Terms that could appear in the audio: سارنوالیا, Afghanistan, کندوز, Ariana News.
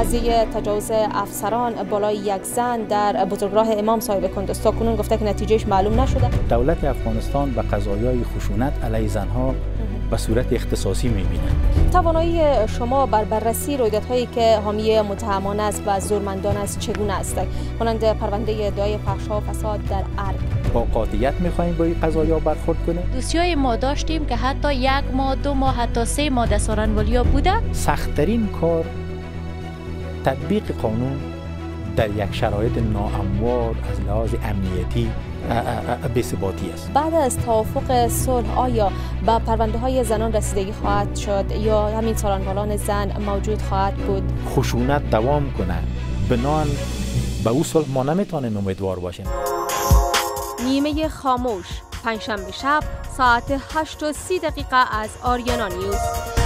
قضیه تجاوز افسران بالای یک زن در بزرگراه امام صاحب کندوز تا کنون گفته که نتیجهش معلوم نشده. دولت افغانستان به قضایای خشونت علیه زنها به صورت اختصاصی می‌بینند. توانایی شما بر بررسی رویدادهایی که حامی متهمانه است و زورمندان است چگونه است؟ مانند پرونده ادعای فحشا و فساد در ارگ. با قاطعیت می‌خوایم با این قضایا برخورد کنیم. دوسیه‌های ما داشتیم که حتی 1 ماه، 2 ماه، حتی 3 ماه در سارنوالیا بوده. سخت‌ترین کار تطبیق قانون در یک شرایط ناهموار از لحاظ امنیتی بی‌ثباتی است. بعد از توافق صلح آیا به پرونده‌های زنان رسیدگی خواهد شد یا همین سارنوالان زن موجود خواهد بود؟ خشونت دوام کنه بنان به او صلح ما نمیتونیم امیدوار باشیم. نیمه خاموش، پنجشنبه شب ساعت 8:30 از آریانا نیوز.